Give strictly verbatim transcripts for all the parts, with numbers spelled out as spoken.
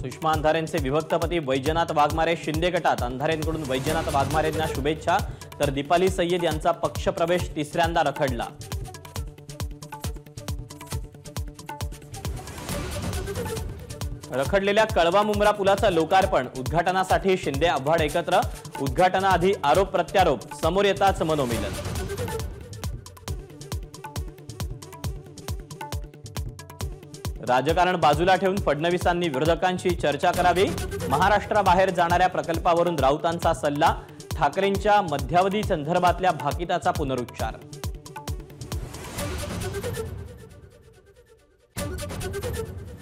सुषमा अंधारेंचे विभक्त पती वैजनाथ वाघमारे शिंदे गटात अंधारेंकडून वैजनाथ वाघमारेंना शुभेच्छा, तर दीपाली सय्यद यांचा पक्ष प्रवेश तिसऱ्यांदा रखडला। रखडलेल्या कळवा मुंब्रा पुलाचा लोकार्पण, उद्घाटनासाठी शिंदे आव्हाड एकत्र, उद्घाटनाआधी आरोप प्रत्यारोप, समोर येताच मनोमिलन। राजकारण बाजूला ठेवून फडणवीसांनी विरोधकांशी चर्चा करावी, महाराष्ट्राबाहेर जाणाऱ्या प्रकल्पावरून राऊतांचा सल्ला, ठाकरेंच्या मध्यावधी संदर्भातल्या भाकिताचा पुनरुच्चार।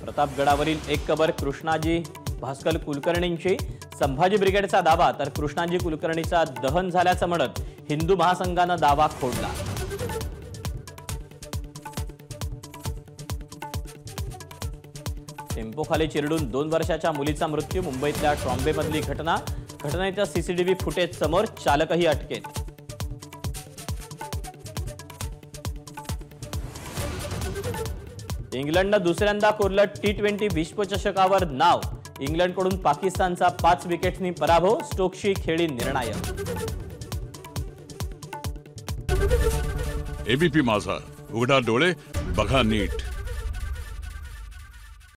प्रतापगडावरील एक कबर कृष्णाजी भास्कर कुलकर्णींची, संभाजी ब्रिगेडचा दावा, तर कृष्णाजी कुलकर्णीचा दहन झाल्याचं म्हणत हिंदू महासंघानं दावा खोडला। टेम्पोखाली चिरडून दोन वर्षाच्या मुलीचा मृत्यू, मुंबईतल्या ट्रॉम्बेमधली घटना, घटनेच्या सीसीटीव्ही फुटेज समोर, चालकही अटकेत। इंग्लंडनं दुसऱ्यांदा कोरलं टी ट्वेंटी विश्वचषकावर नाव, इंग्लंडकडून पाकिस्तानचा पाच विकेटनी पराभव, स्टोक्सशी खेळी निर्णायक। एबीपी माझा, उघडा डोळे बघा नीट।